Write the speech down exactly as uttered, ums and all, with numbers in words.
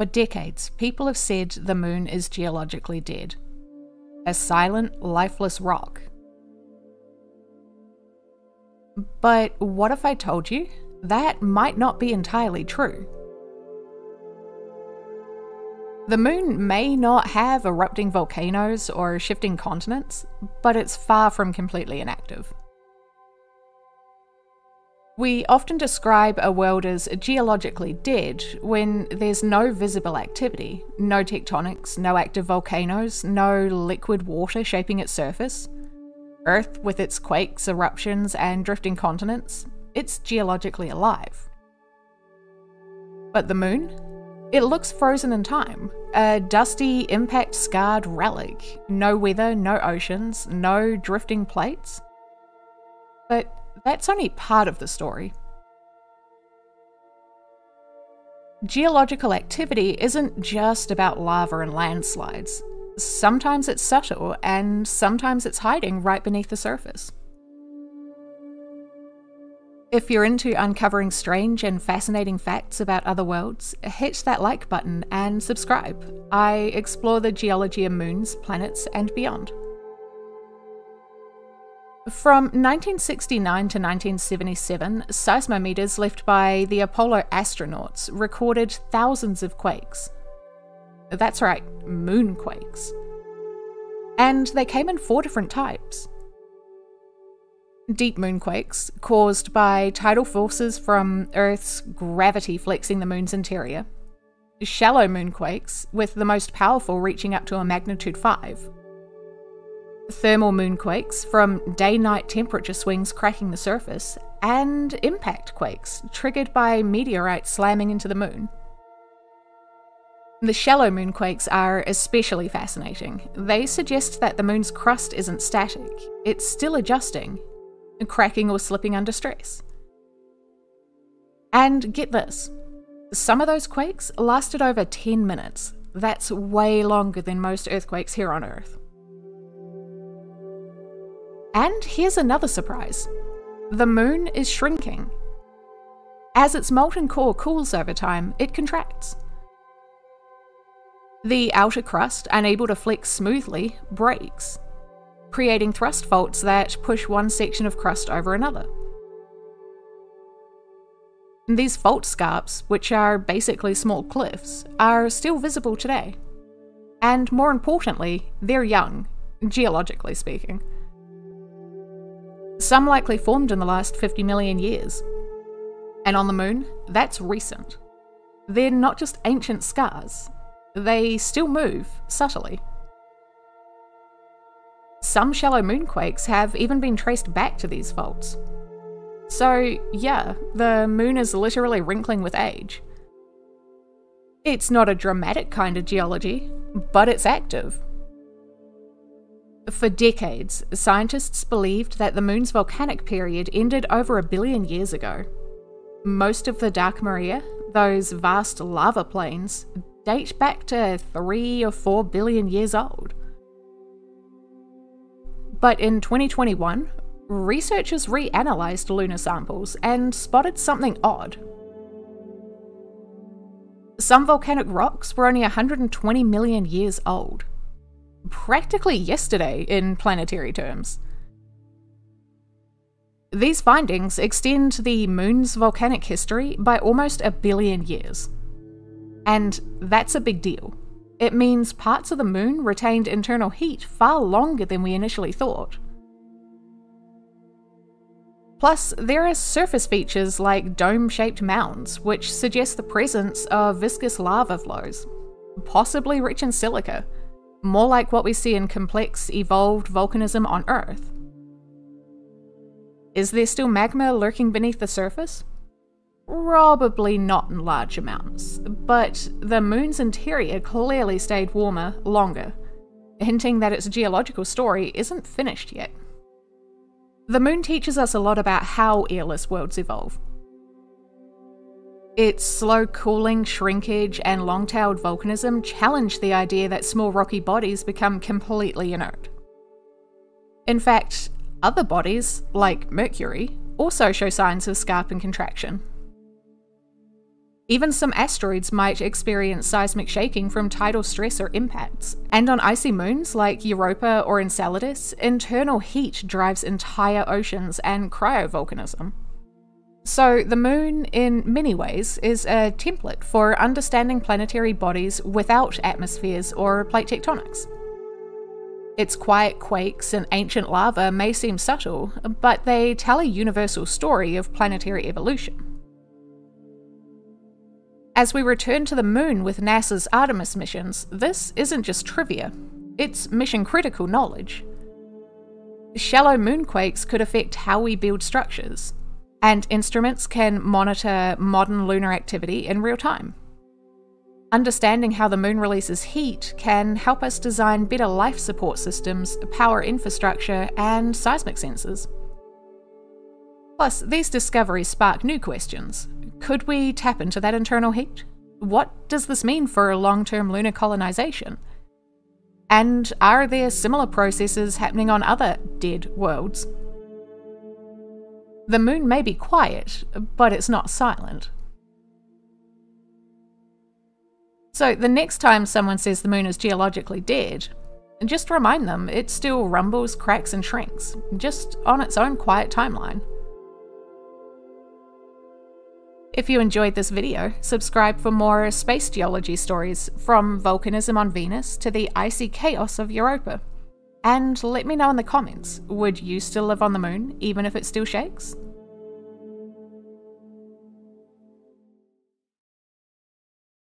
For decades, people have said the moon is geologically dead. A silent, lifeless rock. But what if I told you that might not be entirely true? The moon may not have erupting volcanoes or shifting continents, but it's far from completely inactive. We often describe a world as geologically dead when there's no visible activity, no tectonics, no active volcanoes, no liquid water shaping its surface. Earth, with its quakes, eruptions, and drifting continents, it's geologically alive. But the moon? It looks frozen in time, a dusty, impact-scarred relic. No weather, no oceans, no drifting plates. But that's only part of the story. Geological activity isn't just about lava and landslides. Sometimes it's subtle, and sometimes it's hiding right beneath the surface. If you're into uncovering strange and fascinating facts about other worlds, hit that like button and subscribe. I explore the geology of moons, planets, and beyond. From nineteen sixty-nine to nineteen seventy-seven, seismometers left by the Apollo astronauts recorded thousands of quakes. That's right, moonquakes. And they came in four different types. Deep moonquakes, caused by tidal forces from Earth's gravity flexing the moon's interior. Shallow moonquakes, with the most powerful reaching up to a magnitude five. Thermal moonquakes, from day-night temperature swings cracking the surface, and impact quakes, triggered by meteorites slamming into the moon. The shallow moonquakes are especially fascinating. They suggest that the moon's crust isn't static. It's still adjusting, cracking or slipping under stress. And get this, some of those quakes lasted over ten minutes. That's way longer than most earthquakes here on Earth. And here's another surprise. The moon is shrinking. As its molten core cools over time, it contracts. The outer crust, unable to flex smoothly, breaks, creating thrust faults that push one section of crust over another. These fault scarps, which are basically small cliffs, are still visible today. And more importantly, they're young, geologically speaking. Some likely formed in the last fifty million years. And on the moon, that's recent. They're not just ancient scars. They still move, subtly. Some shallow moonquakes have even been traced back to these faults. So yeah, the moon is literally wrinkling with age. It's not a dramatic kind of geology, but it's active. For decades, scientists believed that the moon's volcanic period ended over a billion years ago. Most of the dark maria, those vast lava plains, date back to three or four billion years old. But in twenty twenty-one, researchers reanalyzed lunar samples and spotted something odd. Some volcanic rocks were only one hundred twenty million years old. Practically yesterday in planetary terms. These findings extend the moon's volcanic history by almost a billion years. And that's a big deal. It means parts of the moon retained internal heat far longer than we initially thought. Plus, there are surface features like dome-shaped mounds, which suggest the presence of viscous lava flows, possibly rich in silica. More like what we see in complex, evolved volcanism on Earth. Is there still magma lurking beneath the surface? Probably not in large amounts, but the moon's interior clearly stayed warmer longer, hinting that its geological story isn't finished yet. The moon teaches us a lot about how airless worlds evolve. Its slow cooling, shrinkage, and long-tailed volcanism challenge the idea that small rocky bodies become completely inert. In fact, other bodies, like Mercury, also show signs of scarp and contraction. Even some asteroids might experience seismic shaking from tidal stress or impacts. And on icy moons like Europa or Enceladus, internal heat drives entire oceans and cryovolcanism. So the moon, in many ways, is a template for understanding planetary bodies without atmospheres or plate tectonics. Its quiet quakes and ancient lava may seem subtle, but they tell a universal story of planetary evolution. As we return to the moon with NASA's Artemis missions, this isn't just trivia, it's mission-critical knowledge. Shallow moonquakes could affect how we build structures, and instruments can monitor modern lunar activity in real time. Understanding how the moon releases heat can help us design better life support systems, power infrastructure, and seismic sensors. Plus, these discoveries spark new questions. Could we tap into that internal heat? What does this mean for long-term lunar colonization? And are there similar processes happening on other dead worlds? The moon may be quiet, but it's not silent. So the next time someone says the moon is geologically dead, just remind them it still rumbles, cracks and shrinks, just on its own quiet timeline. If you enjoyed this video, subscribe for more space geology stories, from volcanism on Venus to the icy chaos of Europa. And let me know in the comments, would you still live on the moon even if it still shakes?